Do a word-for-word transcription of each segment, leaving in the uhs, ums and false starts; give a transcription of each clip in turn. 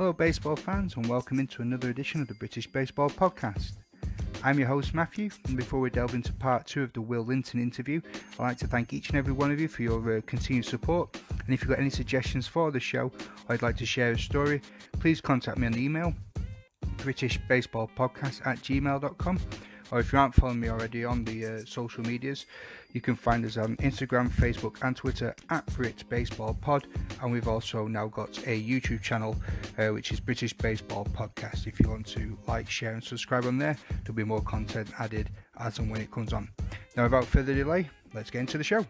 Hello baseball fans, and welcome into another edition of the British Baseball Podcast. I'm your host Matthew, and before we delve into part two of the Will Lintern interview, I'd like to thank each and every one of you for your uh, continued support, and if you've got any suggestions for the show or you'd like to share a story, please contact me on the email british baseball podcast at gmail dot com, or if you aren't following me already on the uh, social medias, you can find us on Instagram, Facebook and Twitter at Brit Baseball Pod, and we've also now got a YouTube channel uh, which is British Baseball Podcast. If you want to like, share and subscribe on there, there'll be more content added as and when it comes on. Now without further delay, let's get into the show.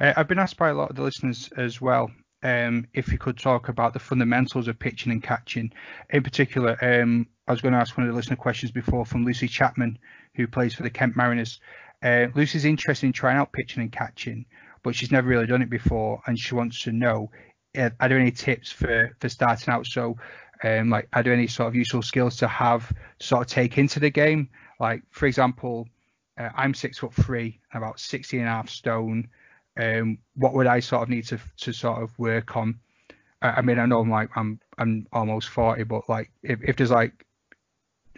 Uh, I've been asked by a lot of the listeners as well um, if you could talk about the fundamentals of pitching and catching. In particular, um, I was going to ask one of the listener questions before from Lucy Chapman, who plays for the Kent Mariners. Uh, Lucy's interested in trying out pitching and catching, but she's never really done it before, and she wants to know, uh, are there any tips for, for starting out? So, um, like, are there any sort of useful skills to have, to sort of take into the game? Like, for example, uh, I'm six foot three, about sixty and a half stone. Um, what would I sort of need to to sort of work on? I, I mean, I know I'm like I'm I'm almost forty, but like if, if there's like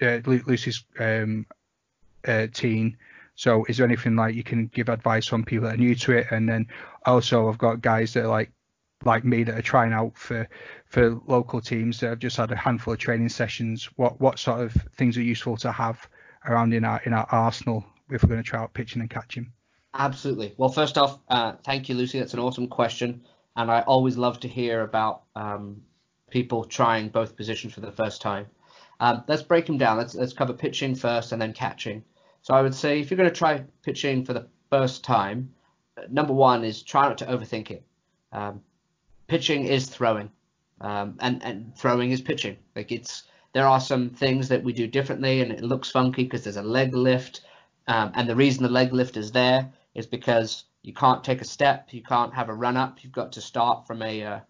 uh, Lucy's um, uh, teen, so is there anything like you can give advice on people that are new to it? And then also I've got guys that are like like me that are trying out for for local teams that have just had a handful of training sessions. What what sort of things are useful to have around in our in our arsenal if we're going to try out pitching and catching? Absolutely. Well, first off, uh, thank you, Lucy. That's an awesome question. And I always love to hear about um, people trying both positions for the first time. Um, let's break them down. Let's, let's cover pitching first and then catching. So I would say if you're going to try pitching for the first time, number one is try not to overthink it. Um, pitching is throwing um, and, and throwing is pitching. Like it's there are some things that we do differently and it looks funky because there's a leg lift. Um, and the reason the leg lift is there is because you can't take a step, you can't have a run up, you've got to start from a, uh,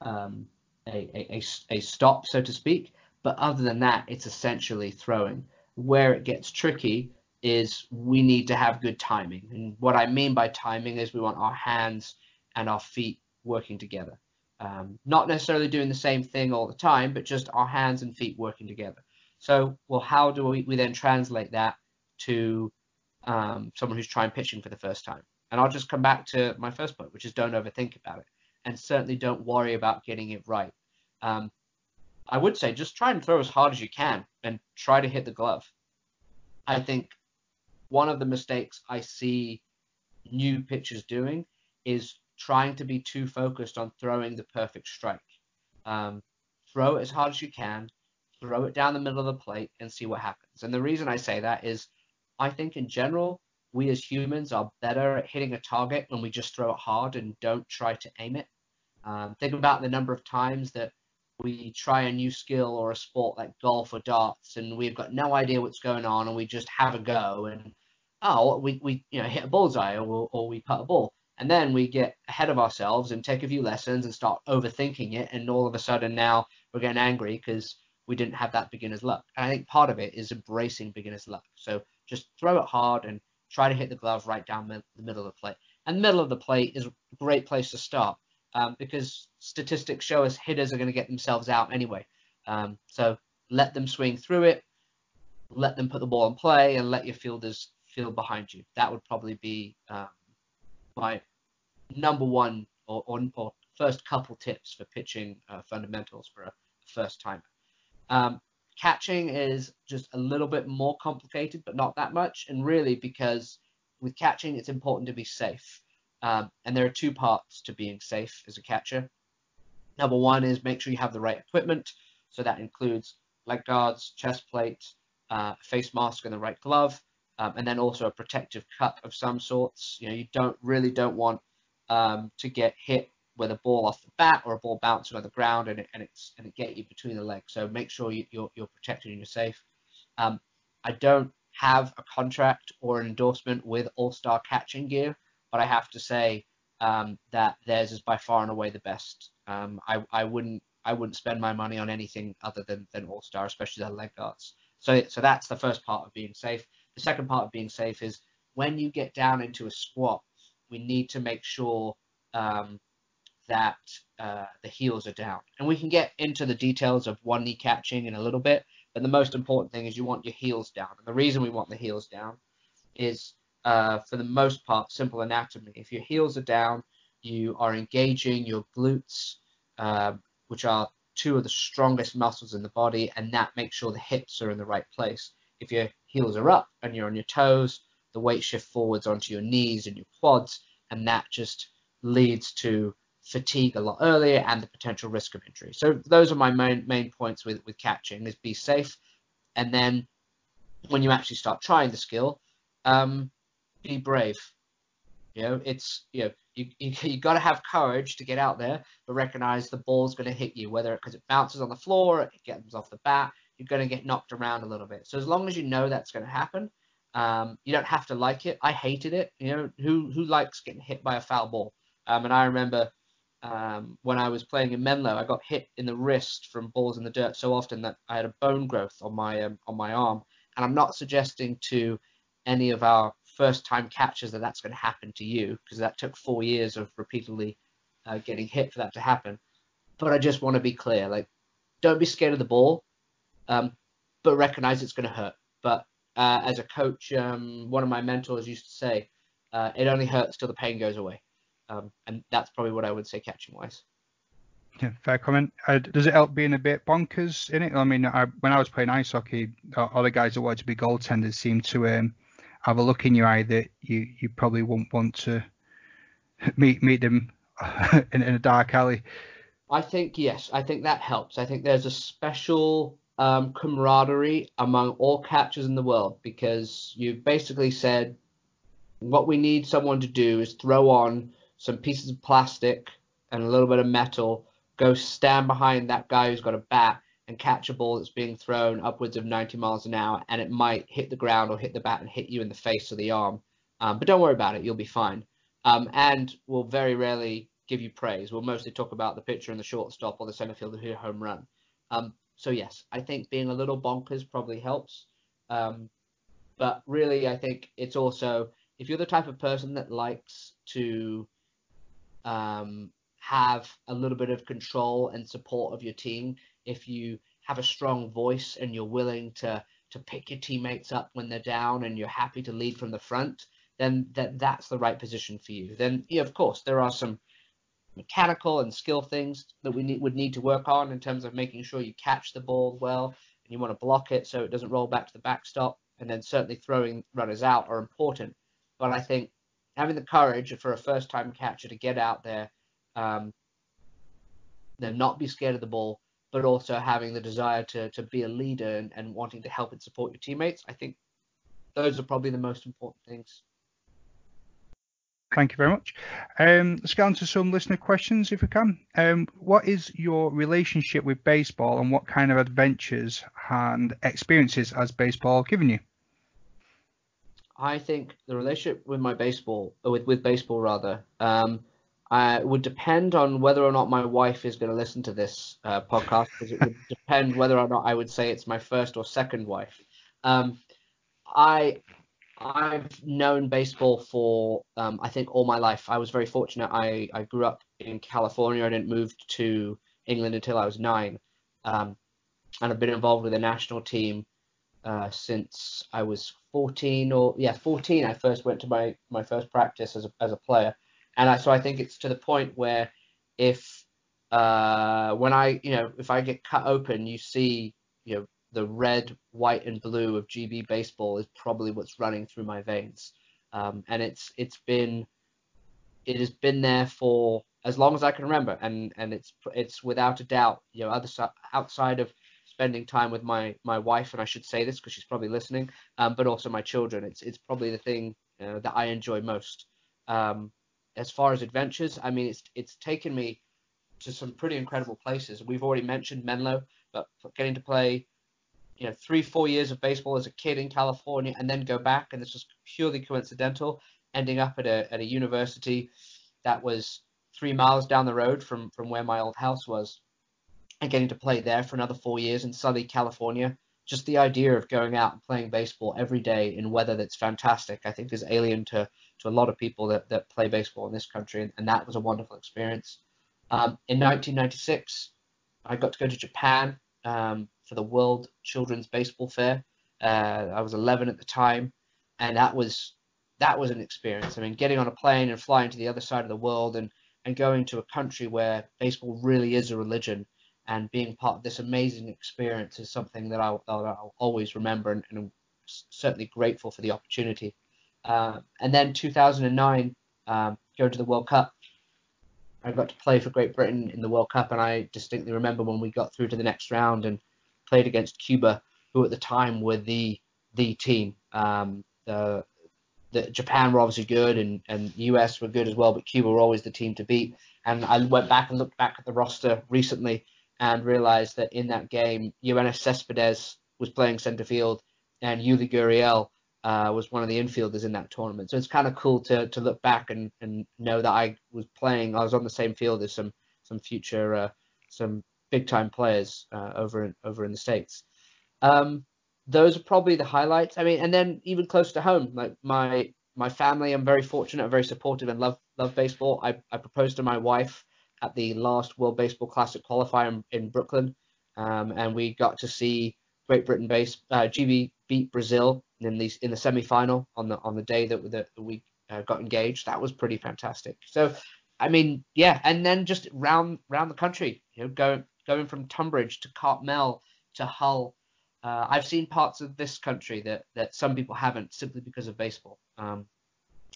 um, a, a, a, a stop, so to speak. But other than that, it's essentially throwing. Where it gets tricky is we need to have good timing. And what I mean by timing is we want our hands and our feet working together. Um, not necessarily doing the same thing all the time, but just our hands and feet working together. So, well, how do we, we then translate that to Um, someone who's trying pitching for the first time? And I'll just come back to my first point, which is don't overthink about it, and certainly don't worry about getting it right. Um, I would say just try and throw as hard as you can and try to hit the glove. I think one of the mistakes I see new pitchers doing is trying to be too focused on throwing the perfect strike. Um, throw it as hard as you can, throw it down the middle of the plate and see what happens. And the reason I say that is I think in general, we as humans are better at hitting a target when we just throw it hard and don't try to aim it. Um, think about the number of times that we try a new skill or a sport like golf or darts, and we've got no idea what's going on, and we just have a go, and oh, we, we you know hit a bullseye or, or we putt a ball. And then we get ahead of ourselves and take a few lessons and start overthinking it, and all of a sudden now we're getting angry because we didn't have that beginner's luck. And I think part of it is embracing beginner's luck. So just throw it hard and try to hit the glove right down the middle of the plate. And the middle of the plate is a great place to start um, because statistics show us hitters are going to get themselves out anyway. Um, so let them swing through it, let them put the ball in play, and let your fielders field behind you. That would probably be um, my number one or, or, or first couple tips for pitching uh, fundamentals for a first timer. Um, Catching is just a little bit more complicated, but not that much. And really, because with catching, it's important to be safe. Um, and there are two parts to being safe as a catcher. Number one is make sure you have the right equipment. So that includes leg guards, chest plate, uh, face mask, and the right glove. Um, and then also a protective cup of some sorts. You know, you don't really don't want um, to get hit with a ball off the bat or a ball bouncing on the ground and it, and it's, and it get you between the legs. So make sure you, you're, you're protected and you're safe. Um, I don't have a contract or an endorsement with All-Star Catching Gear, but I have to say um, that theirs is by far and away the best. Um, I, I wouldn't I wouldn't spend my money on anything other than, than All-Star, especially their leg guards. So, so that's the first part of being safe. The second part of being safe is when you get down into a squat, we need to make sure um, that uh, the heels are down. And we can get into the details of one knee catching in a little bit, but the most important thing is you want your heels down. And the reason we want the heels down is, uh, for the most part, simple anatomy. If your heels are down, you are engaging your glutes, uh, which are two of the strongest muscles in the body, and that makes sure the hips are in the right place. If your heels are up and you're on your toes, the weight shift forwards onto your knees and your quads, and that just leads to fatigue a lot earlier and the potential risk of injury. So those are my main main points with, with catching, is be safe. And then when you actually start trying the skill, um, be brave. You know, it's, you know, you, you, you got to have courage to get out there, but recognize the ball's going to hit you, whether because it bounces on the floor, it gets off the bat, you're going to get knocked around a little bit. So as long as you know that's going to happen, um, you don't have to like it. I hated it. You know, who, who likes getting hit by a foul ball? Um, and I remember um, when I was playing in Menlo, I got hit in the wrist from balls in the dirt so often that I had a bone growth on my, um, on my arm. And I'm not suggesting to any of our first time catchers that that's going to happen to you, because that took four years of repeatedly uh, getting hit for that to happen. But I just want to be clear, like, don't be scared of the ball, um, but recognize it's going to hurt. But uh, as a coach, um, one of my mentors used to say, uh, it only hurts till the pain goes away. Um, and that's probably what I would say catching wise. Yeah, fair comment. Uh, does it help being a bit bonkers in it? I mean, I, when I was playing ice hockey, all the guys that wanted to be goaltenders seemed to um, have a look in your eye that you, you probably wouldn't want to meet meet them in, in a dark alley. I think, yes, I think that helps. I think there's a special um, camaraderie among all catchers in the world, because you've basically said what we need someone to do is throw on some pieces of plastic and a little bit of metal, go stand behind that guy who's got a bat and catch a ball that's being thrown upwards of ninety miles an hour, and it might hit the ground or hit the bat and hit you in the face or the arm. Um, but don't worry about it, you'll be fine. Um, and we'll very rarely give you praise. We'll mostly talk about the pitcher and the shortstop or the center fielder who hit a home run. Um, so yes, I think being a little bonkers probably helps. Um, but really, I think it's also, if you're the type of person that likes to um, have a little bit of control and support of your team, if you have a strong voice and you're willing to to pick your teammates up when they're down and you're happy to lead from the front, then that that's the right position for you. Then, yeah, of course, there are some mechanical and skill things that we need, would need to work on in terms of making sure you catch the ball well and you want to block it so it doesn't roll back to the backstop. And then certainly throwing runners out are important. But I think having the courage for a first-time catcher to get out there, um, then not be scared of the ball, but also having the desire to, to be a leader and, and wanting to help and support your teammates, I think those are probably the most important things. Thank you very much. Um, let's get on to some listener questions if we can. Um, what is your relationship with baseball, and what kind of adventures and experiences has baseball given you? I think the relationship with my baseball, with, with baseball rather, um, Uh, it would depend on whether or not my wife is going to listen to this uh, podcast, because it would depend whether or not I would say it's my first or second wife. Um, I, I've known baseball for, um, I think, all my life. I was very fortunate. I, I grew up in California. I didn't move to England until I was nine. Um, and I've been involved with the national team uh, since I was fourteen. Or yeah, fourteen, I first went to my, my first practice as a, as a player. And I, so I think it's to the point where if uh, when I, you know, if I get cut open, you see, you know, the red, white and blue of G B baseball is probably what's running through my veins. Um, and it's it's been it has been there for as long as I can remember. And, and it's it's without a doubt, you know, other, outside of spending time with my my wife. And I should say this because she's probably listening, um, but also my children. It's, it's probably the thing, you know, that I enjoy most. Um, As far as adventures, I mean, it's it's taken me to some pretty incredible places. We've already mentioned Menlo, but getting to play, you know, three, four years of baseball as a kid in California and then go back, and this was purely coincidental, ending up at a at a university that was three miles down the road from, from where my old house was, and getting to play there for another four years in Southern California, just the idea of going out and playing baseball every day in weather that's fantastic, I think is alien to, to a lot of people that, that play baseball in this country, and, and that was a wonderful experience. Um, in nineteen ninety-six, I got to go to Japan um, for the World Children's Baseball Fair. Uh, I was eleven at the time, and that was that was an experience. I mean, getting on a plane and flying to the other side of the world and, and going to a country where baseball really is a religion, and being part of this amazing experience is something that I'll, that I'll always remember, and, and I'm certainly grateful for the opportunity. Uh, and then two thousand nine, um, going to the World Cup, I got to play for Great Britain in the World Cup, and I distinctly remember when we got through to the next round and played against Cuba, who at the time were the the team. Um, the, the Japan were obviously good, and, and the U S were good as well, but Cuba were always the team to beat. And I went back and looked back at the roster recently and realised that in that game, Yoenis Cespedes was playing centre field, and Yuli Gurriel uh, was one of the infielders in that tournament. So it's kind of cool to to look back and, and know that I was playing, I was on the same field as some some future, uh, some big-time players uh, over, in, over in the States. Um, those are probably the highlights. I mean, and then even close to home, like my my family, I'm very fortunate, I'm very supportive, and love love baseball. I, I proposed to my wife at the last World Baseball Classic qualifier in, in Brooklyn, um, and we got to see Great Britain base uh, G B beat Brazil in the in the semi-final on the on the day that, that we uh, got engaged. That was pretty fantastic. So, I mean, yeah, and then just round round the country, you know, going going from Tunbridge to Cartmel to Hull. Uh, I've seen parts of this country that, that some people haven't, simply because of baseball. Um,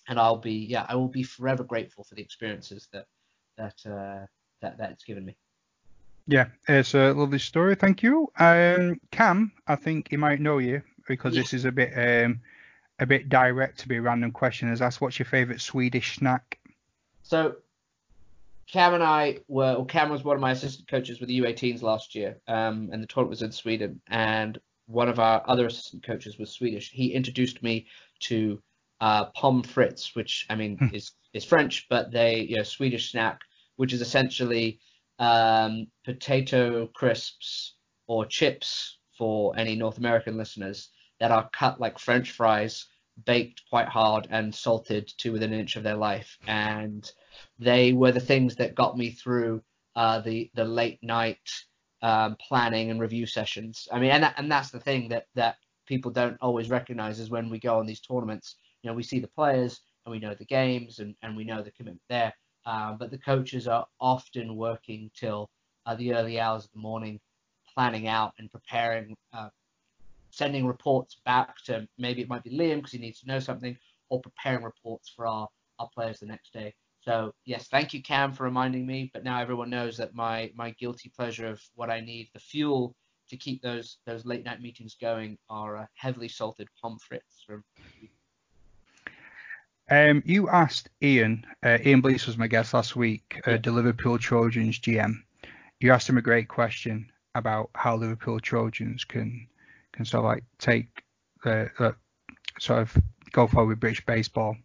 and I'll be, yeah, I will be forever grateful for the experiences that that uh, that, that it's given me. Yeah, it's a lovely story. Thank you, um, Cam. I think he might know you because yeah. This is a bit um, a bit direct to be a random question. Is asked, what's your favourite Swedish snack? So Cam and I were, well, Cam was one of my assistant coaches with the U eighteens last year, um, and the tournament was in Sweden, and one of our other assistant coaches was Swedish. He introduced me to uh, Pomfritz, which, I mean, is, is French, but they, you know, Swedish snack, which is essentially um, potato crisps or chips, for any North American listeners, that are cut like French fries, baked quite hard and salted to within an inch of their life. And they were the things that got me through uh, the the late night um, planning and review sessions. I mean, and that, and that's the thing that that people don't always recognize, is when we go on these tournaments, you know, we see the players and we know the games and, and we know the commitment there. Uh, but the coaches are often working till uh, the early hours of the morning, planning out and preparing, uh, sending reports back to, maybe it might be Liam because he needs to know something, or preparing reports for our, our players the next day. So yes, thank you, Cam, for reminding me. But now everyone knows that my my guilty pleasure of what I need, the fuel to keep those those late night meetings going, are uh, heavily salted pomfrits. From... Um, you asked Ian. Uh, Ian Bleeze was my guest last week, uh, yeah. the Liverpool Trojans G M. You asked him a great question about how Liverpool Trojans can can sort of like take the uh, sort of go forward with British baseball.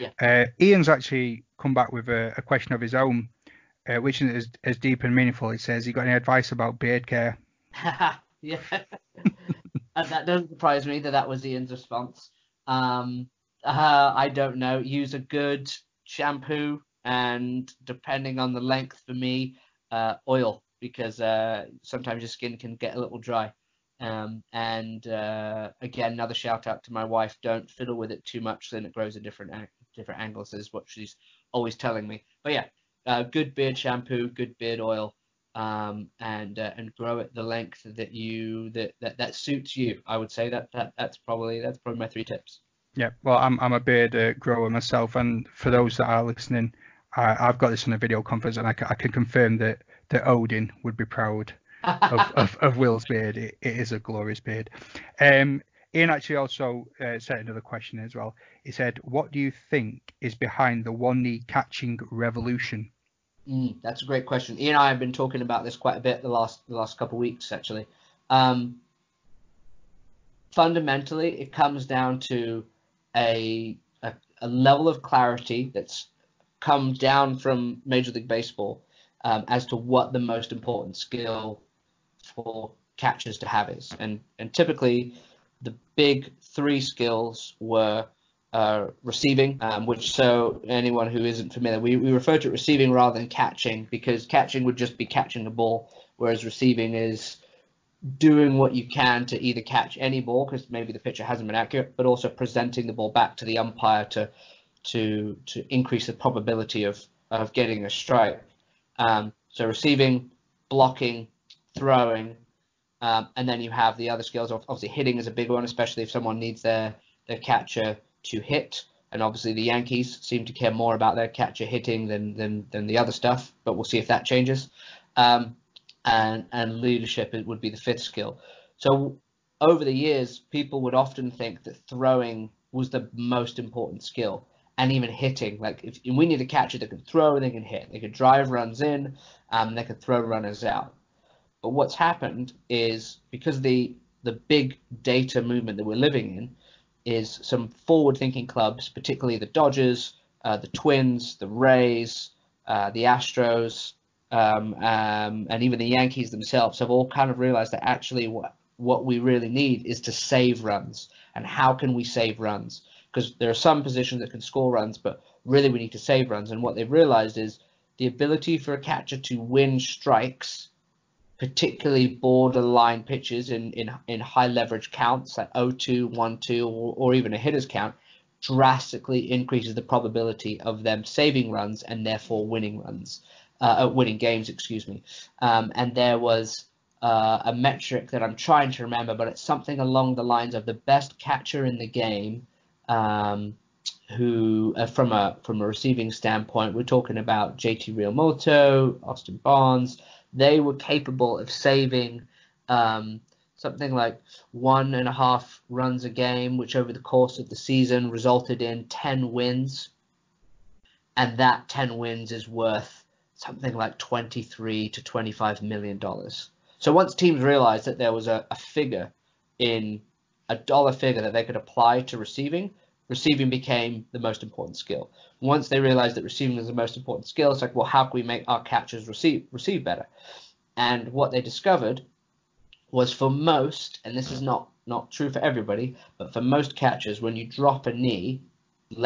Yeah. Uh, Ian's actually come back with a, a question of his own, uh, which is as deep and meaningful. He says, "You got any advice about beard care?" Yeah, and that doesn't surprise me that that was Ian's response. Um, uh, I don't know. Use a good shampoo, and depending on the length, for me, uh, oil, because uh, sometimes your skin can get a little dry. Um, and uh, again, another shout out to my wife: don't fiddle with it too much, then it grows in different ang- different angles. Is what she's always telling me. But yeah, uh, good beard shampoo, good beard oil, um, and uh, and grow at the length that you that, that that suits you. I would say that that that's probably that's probably my three tips. Yeah, well, I'm I'm a beard uh, grower myself, and for those that are listening, I, I've got this on a video conference, and I can, I can confirm that that Odin would be proud. of, of, of Will's beard. It, it is a glorious beard. Um, Ian actually also uh, said another question as well. He said, "What do you think is behind the one knee catching revolution?" Mm, that's a great question. Ian and I have been talking about this quite a bit the last the last couple of weeks, actually. Um, fundamentally, it comes down to a, a a level of clarity that's come down from Major League Baseball um, as to what the most important skill for catchers to have is. And, and typically the big three skills were uh, receiving, um, which so anyone who isn't familiar, we, we refer to receiving rather than catching, because catching would just be catching the ball, whereas receiving is doing what you can to either catch any ball because maybe the pitcher hasn't been accurate, but also presenting the ball back to the umpire to to to increase the probability of of getting a strike. Um, so receiving, blocking, throwing, um, and then you have the other skills. Obviously hitting is a big one, especially if someone needs their their catcher to hit. And obviously the Yankees seem to care more about their catcher hitting than than than the other stuff, but we'll see if that changes. Um, And, and leadership it would be the fifth skill. So over the years, people would often think that throwing was the most important skill, and even hitting. Like if we need a catcher that can throw and they can hit, they could drive runs in, um, they could throw runners out. But what's happened is because the the big data movement that we're living in is some forward-thinking clubs, particularly the Dodgers, uh, the Twins, the Rays, uh, the Astros, Um, um, and even the Yankees themselves have all kind of realized that actually what, what we really need is to save runs. And how can we save runs? Because there are some positions that can score runs, but really we need to save runs. And what they've realized is the ability for a catcher to win strikes, particularly borderline pitches in, in, in high leverage counts like oh two, one two, or, or even a hitter's count, drastically increases the probability of them saving runs and therefore winning runs. Uh, winning games, excuse me. Um, and there was uh, a metric that I'm trying to remember, but it's something along the lines of the best catcher in the game, um, who, uh, from a from a receiving standpoint, we're talking about J T Realmuto, Austin Barnes. They were capable of saving um, something like one and a half runs a game, which over the course of the season resulted in ten wins. And that ten wins is worth something like twenty-three to twenty-five million dollars. So once teams realized that there was a, a figure in a dollar figure that they could apply to receiving, receiving became the most important skill. Once they realized that receiving was the most important skill, it's like, well, how can we make our catchers receive, receive better? And what they discovered was for most, and this is not, not true for everybody, but for most catchers, when you drop a knee,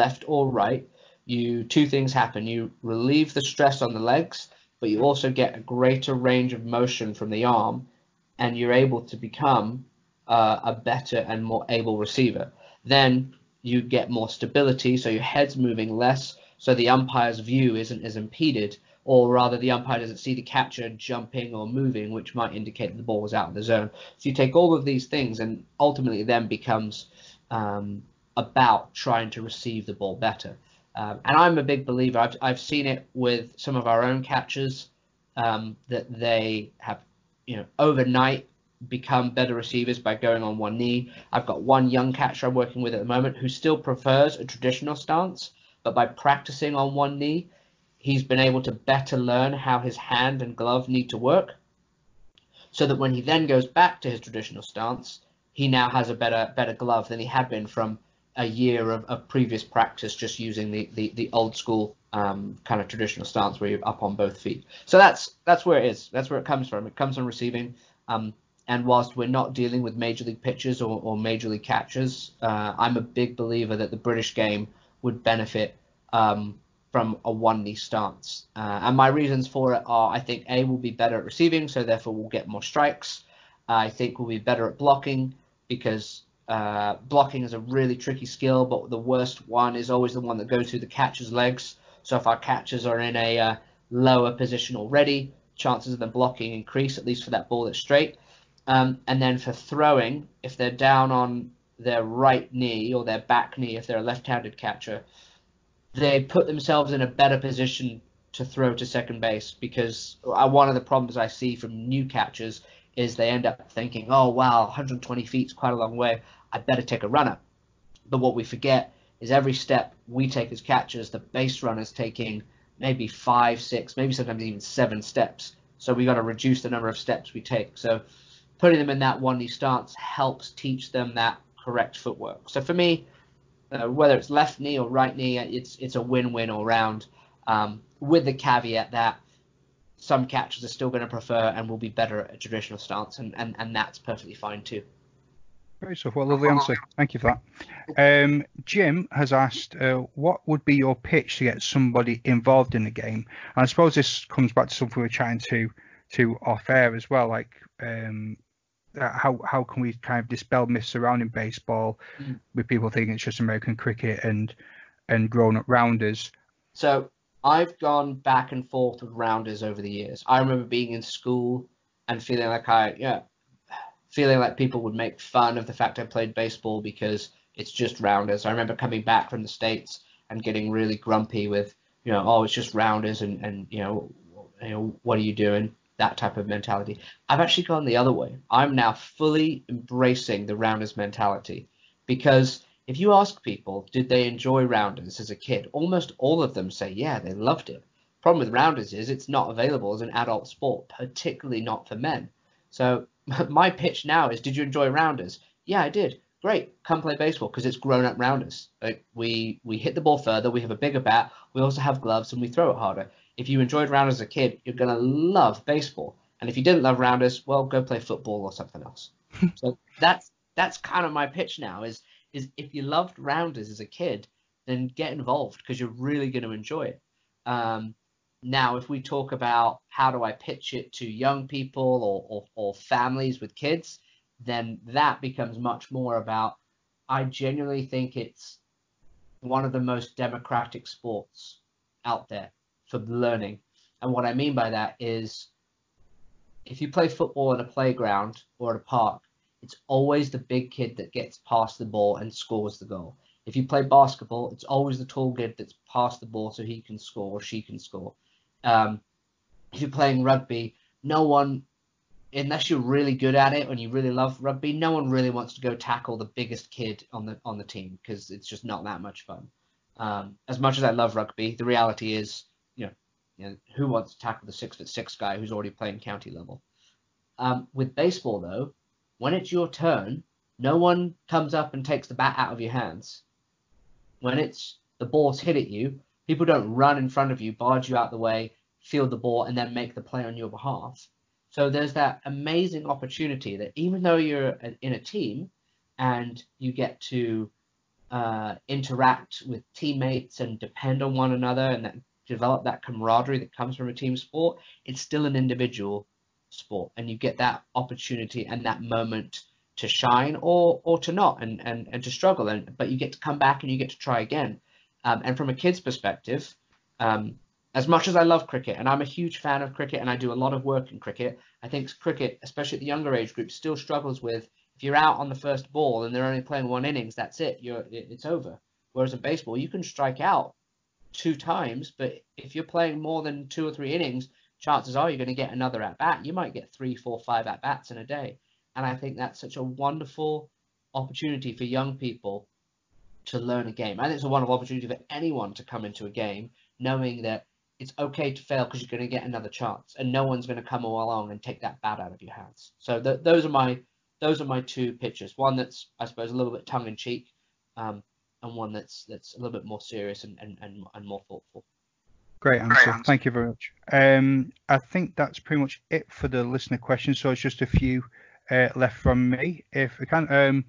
left or right, you two things happen. You relieve the stress on the legs, but you also get a greater range of motion from the arm, and you're able to become uh, a better and more able receiver. Then you get more stability, so your head's moving less, so the umpire's view isn't as impeded, or rather the umpire doesn't see the catcher jumping or moving, which might indicate the ball was out of the zone. So you take all of these things, and ultimately it then becomes um, about trying to receive the ball better. Um, and I'm a big believer. I've, I've seen it with some of our own catchers um, that they have, you know, overnight become better receivers by going on one knee. I've got one young catcher I'm working with at the moment who still prefers a traditional stance, but by practicing on one knee, he's been able to better learn how his hand and glove need to work, so that when he then goes back to his traditional stance, he now has a better better glove than he had been from a year of, of previous practice just using the the, the old school um, kind of traditional stance where you're up on both feet. So that's that's where it is. That's where it comes from. It comes from receiving. Um, and whilst we're not dealing with major league pitchers or, or major league catchers, uh, I'm a big believer that the British game would benefit um, from a one knee stance. Uh, and my reasons for it are, I think A, we'll be better at receiving, so therefore we'll get more strikes. I think we'll be better at blocking because Uh, blocking is a really tricky skill, but the worst one is always the one that goes through the catcher's legs. So if our catchers are in a uh, lower position already, chances of them blocking increase, at least for that ball that's straight. Um, and then for throwing, if they're down on their right knee or their back knee, if they're a left-handed catcher, they put themselves in a better position to throw to second base, because one of the problems I see from new catchers is they end up thinking, oh, wow, one hundred twenty feet is quite a long way. I better take a runner. But what we forget is every step we take as catchers, the base runner's taking maybe five, six, maybe sometimes even seven steps. So we got to reduce the number of steps we take. So putting them in that one-knee stance helps teach them that correct footwork. So for me, uh, whether it's left knee or right knee, it's it's a win-win all round, um, with the caveat that some catchers are still going to prefer and will be better at a traditional stance, and, and, and that's perfectly fine too. Great stuff. Well, lovely answer. Thank you for that. Um, Jim has asked, uh, what would be your pitch to get somebody involved in the game? And I suppose this comes back to something we were chatting to to off air as well, like um, how how can we kind of dispel myths surrounding baseball mm. with people thinking it's just American cricket and and grown up rounders? So I've gone back and forth with rounders over the years. I remember being in school and feeling like I yeah. feeling like people would make fun of the fact I played baseball because it's just rounders. I remember coming back from the States and getting really grumpy with, you know, oh, it's just rounders and, and you know, you know, what are you doing? That type of mentality. I've actually gone the other way. I'm now fully embracing the rounders mentality, because if you ask people, did they enjoy rounders as a kid? Almost all of them say, yeah, they loved it. Problem with rounders is it's not available as an adult sport, particularly not for men. So my pitch now is, did you enjoy rounders? Yeah, I did. Great. Come play baseball, because it's grown-up rounders. Like we we hit the ball further, we have a bigger bat, we also have gloves, and we throw it harder. If you enjoyed rounders as a kid, you're going to love baseball. And if you didn't love rounders, well, go play football or something else. So that's that's kind of my pitch now, is is if you loved rounders as a kid, then get involved, because you're really going to enjoy it. Um, Now, if we talk about how do I pitch it to young people or, or, or families with kids, then that becomes much more about, I genuinely think it's one of the most democratic sports out there for learning. And what I mean by that is, if you play football in a playground or at a park, it's always the big kid that gets past the ball and scores the goal. If you play basketball, it's always the tall kid that's past the ball so he can score or she can score. Um, if you're playing rugby, no one, unless you're really good at it and you really love rugby, no one really wants to go tackle the biggest kid on the on the team, because it's just not that much fun. Um, as much as I love rugby, the reality is, you know, you know who wants to tackle the six foot six guy who's already playing county level? Um, with baseball, though, when it's your turn, no one comes up and takes the bat out of your hands. When it's the ball's hit at you, people don't run in front of you, barge you out the way, field the ball, and then make the play on your behalf. So there's that amazing opportunity that even though you're in a team and you get to uh, interact with teammates and depend on one another and that, develop that camaraderie that comes from a team sport, it's still an individual sport. And you get that opportunity and that moment to shine or or to not and, and, and to struggle. And but you get to come back and you get to try again. Um, and from a kid's perspective, um, as much as I love cricket, and I'm a huge fan of cricket and I do a lot of work in cricket, I think cricket, especially at the younger age group, still struggles with, if you're out on the first ball and they're only playing one innings, that's it, you're it's over. Whereas in baseball, you can strike out two times, but if you're playing more than two or three innings, chances are you're going to get another at-bat. You might get three, four, five at-bats in a day. And I think that's such a wonderful opportunity for young people to learn a game. I think it's a wonderful opportunity for anyone to come into a game knowing that it's okay to fail because you're going to get another chance, and no one's going to come along and take that bat out of your hands. So th- those are my those are my two pitches. One that's, I suppose, a little bit tongue in cheek, um, and one that's that's a little bit more serious and and and, and more thoughtful. Great answer. Great answer. Thank you very much. Um, I think that's pretty much it for the listener questions. So it's just a few uh, left from me, if we can. Um,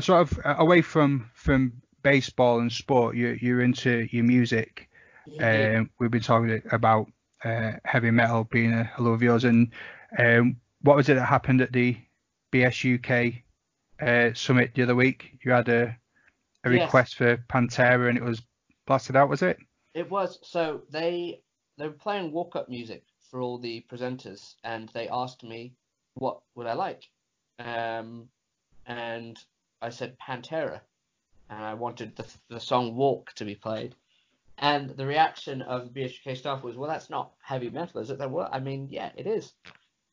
Sort of away from from baseball and sport, you're, you're into your music. Yeah. Um, we've been talking about uh, heavy metal being a, a love of yours. And um, what was it that happened at the B S U K uh, summit the other week? You had a, a yes. request for Pantera, and it was blasted out, was it? It was. So they they were playing walk up music for all the presenters, and they asked me what would I like, um, and I said Pantera, and I wanted the, the song Walk to be played. And the reaction of the B S U K staff was, well, that's not heavy metal, is it? Like, well, I mean, yeah, it is.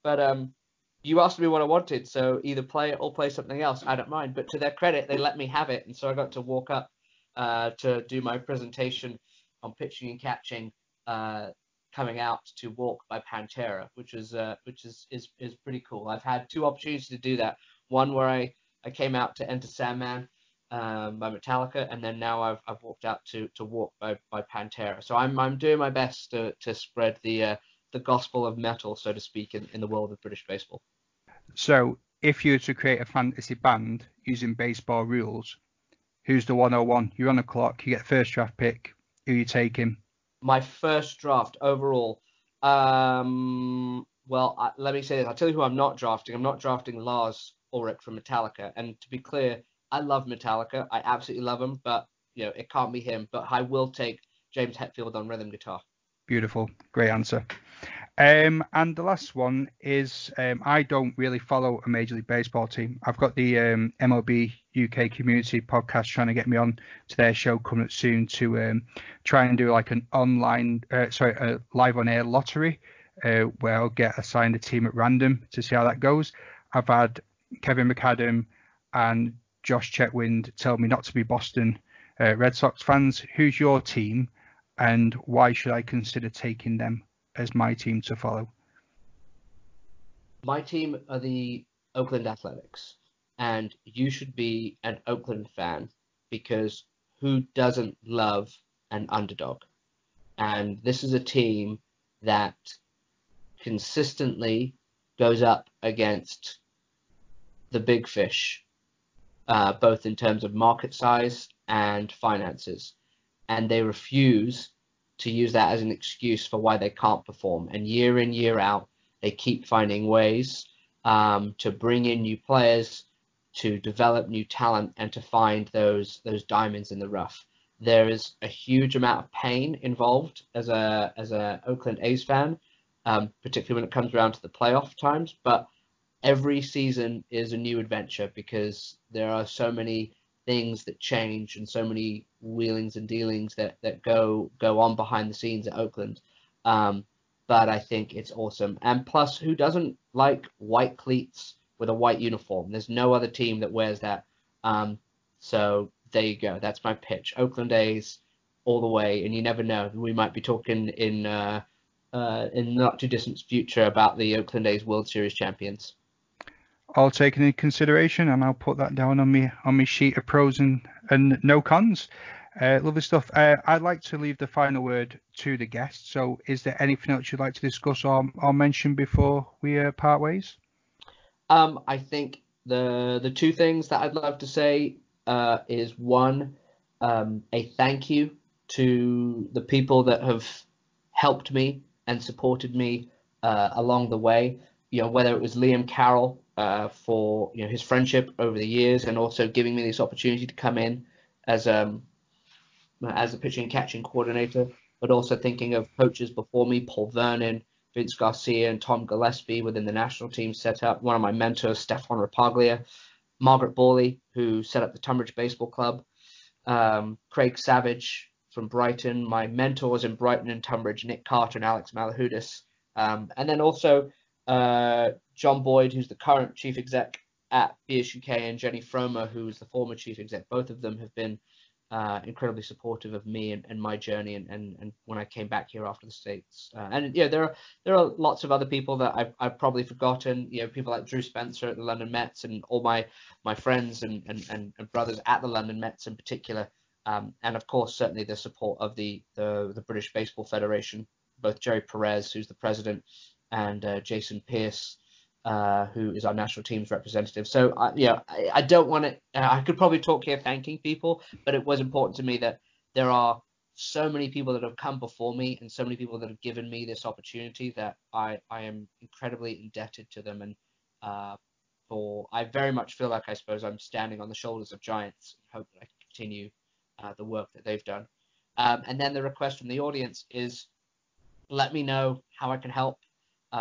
But um, you asked me what I wanted, so either play it or play something else. I don't mind. But to their credit, they let me have it. And so I got to walk up uh, to do my presentation on pitching and catching, uh, coming out to Walk by Pantera, which is uh, which is, is, is pretty cool. I've had two opportunities to do that. One where I I came out to Enter Sandman um, by Metallica, and then now I've I've walked out to to Walk by, by Pantera. So I'm I'm doing my best to to spread the uh, the gospel of metal, so to speak, in, in the world of British baseball. So if you were to create a fantasy band using baseball rules, who's the one oh one? You're on the clock, you get first draft pick. Who are you taking? My first draft overall. Um, well, I, let me say this. I'll tell you who I'm not drafting. I'm not drafting Lars Ulrich from Metallica. And to be clear, I love Metallica. I absolutely love him, but you know, it can't be him. But I will take James Hetfield on rhythm guitar. Beautiful. Great answer. Um, and the last one is um, I don't really follow a Major League Baseball team. I've got the um, M L B U K community podcast trying to get me on to their show coming up soon to um, try and do like an online, uh, sorry, a live on air lottery uh, where I'll get assigned a team at random to see how that goes. I've had Kevin McAdam and Josh Chetwynd tell me not to be Boston uh, Red Sox fans. Who's your team? And why should I consider taking them as my team to follow? My team are the Oakland Athletics, and you should be an Oakland fan because who doesn't love an underdog? And this is a team that consistently goes up against the big fish, uh, both in terms of market size and finances. And they refuse to use that as an excuse for why they can't perform. And year in, year out, they keep finding ways um, to bring in new players, to develop new talent, and to find those those diamonds in the rough. There is a huge amount of pain involved as a as a Oakland A's fan, um, particularly when it comes around to the playoff times. But every season is a new adventure because there are so many things that change and so many wheelings and dealings that that go go on behind the scenes at Oakland, um but I think it's awesome. And plus, who doesn't like white cleats with a white uniform? There's no other team that wears that. Um so there you go, that's my pitch. Oakland A's all the way. And you never know, we might be talking in uh uh in the not too distant future about the Oakland A's World Series champions. I'll take it into consideration and I'll put that down on me on my sheet of pros and, and no cons. Uh, lovely stuff. Uh, I'd like to leave the final word to the guest. So is there anything else you'd like to discuss or, or mention before we uh, part ways? Um, I think the the two things that I'd love to say uh, is one, um, a thank you to the people that have helped me and supported me uh, along the way. You know, whether it was Liam Carroll, Uh, for you know his friendship over the years, and also giving me this opportunity to come in as um as a pitching and catching coordinator, but also thinking of coaches before me, Paul Vernon, Vince Garcia, and Tom Gillespie within the national team setup. One of my mentors, Stefan Rapaglia, Margaret Borley, who set up the Tunbridge Baseball Club, um, Craig Savage from Brighton, my mentors in Brighton and Tunbridge, Nick Carter and Alex Malahudis, um, and then also. Uh, John Boyd, who's the current chief exec at B S U K, and Jenny Fromer, who's the former chief exec. Both of them have been uh, incredibly supportive of me and, and my journey, and, and, and when I came back here after the States. Uh, and yeah, there are there are lots of other people that I've, I've probably forgotten. You know, people like Drew Spencer at the London Mets, and all my my friends and and, and, and brothers at the London Mets in particular. Um, and of course, certainly the support of the, the the British Baseball Federation, both Jerry Perez, who's the president, and uh, Jason Pierce, uh, who is our national team's representative. So, I, you know, I, I don't want to, uh, I could probably talk here thanking people, but it was important to me that there are so many people that have come before me and so many people that have given me this opportunity that I, I am incredibly indebted to them. And uh, for, I very much feel like, I suppose, I'm standing on the shoulders of giants and hope that I can continue uh, the work that they've done. Um, and then the request from the audience is, let me know how I can help.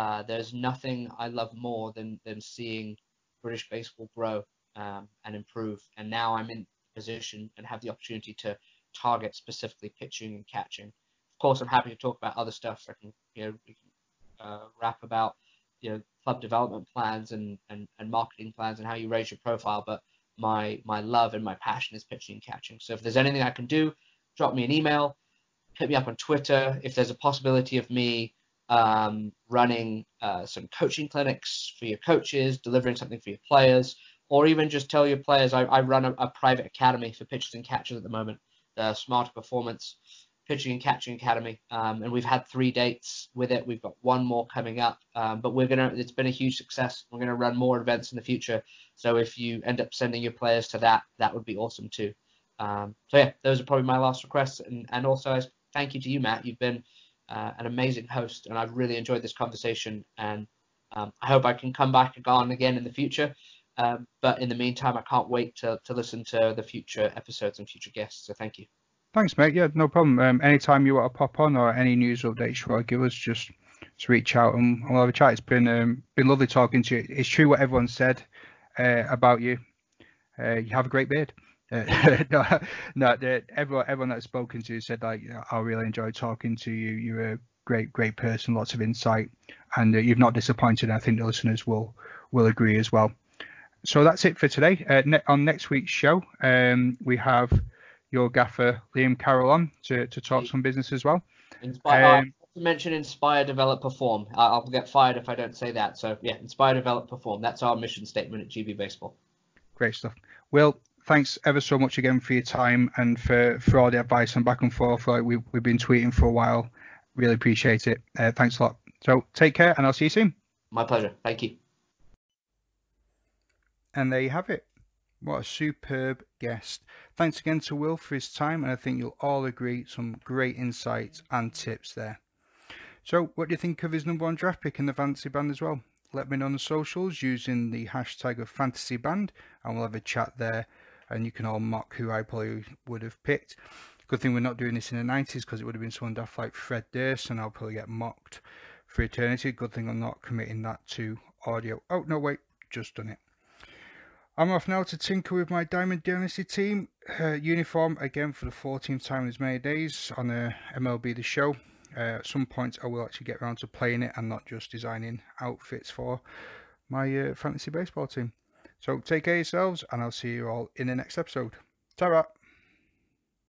Uh, there's nothing I love more than, than seeing British baseball grow um, and improve. And now I'm in position and have the opportunity to target specifically pitching and catching. Of course, I'm happy to talk about other stuff. I can, you know, we can uh, rap about, you know, club development plans and, and, and marketing plans and how you raise your profile. But my my love and my passion is pitching and catching. So if there's anything I can do, drop me an email, hit me up on Twitter. If there's a possibility of me um running uh, some coaching clinics for your coaches, delivering something for your players, or even just tell your players, I, I run a, a private academy for pitchers and catchers at the moment, the Smarter Performance pitching and catching academy, um, and we've had three dates with it. We've got one more coming up, um, but we're gonna it's been a huge success. We're gonna run more events in the future, so if you end up sending your players to that, that would be awesome too. Um, so yeah, those are probably my last requests, and, and also I thank you to you, Matt. You've been uh, an amazing host, and I've really enjoyed this conversation, and um, I hope I can come back and on again in the future. Um, but in the meantime, I can't wait to, to listen to the future episodes and future guests. So thank you. Thanks, mate. Yeah, no problem. Um, anytime you want to pop on or any news updates you want to give us, just, just reach out and we'll have a chat. It's been um, been lovely talking to you. It's true what everyone said uh, about you. Uh, you have a great beard. Uh, no, no the, everyone, everyone that I've spoken to said, like, I really enjoyed talking to you. You're a great, great person, lots of insight, and uh, you've not disappointed. I think the listeners will will agree as well. So that's it for today. Uh, ne- on next week's show, um, we have your gaffer Liam Carroll on to, to talk some business as well. Inspire, um, I mention inspire, develop, perform. I'll get fired if I don't say that. So yeah, inspire, develop, perform. That's our mission statement at G B Baseball. Great stuff. Will, thanks ever so much again for your time and for, for all the advice and back and forth. Like we, we've been tweeting for a while. Really appreciate it. Uh, thanks a lot. So take care and I'll see you soon. My pleasure. Thank you. And there you have it. What a superb guest. Thanks again to Will for his time, and I think you'll all agree, some great insights and tips there. So what do you think of his number one draft pick in the fantasy band as well? Let me know on the socials using the hashtag of fantasy band, and we'll have a chat there, and you can all mock who I probably would have picked. Good thing we're not doing this in the nineties, because it would have been someone daft like Fred Durst, and I'll probably get mocked for eternity. Good thing I'm not committing that to audio. Oh, no, wait, just done it. I'm off now to tinker with my Diamond Dynasty team uh, uniform again for the fourteenth time in as many days on uh, M L B The Show. Uh, at some point I will actually get around to playing it and not just designing outfits for my uh, fantasy baseball team. So take care of yourselves and I'll see you all in the next episode. Ta-ra!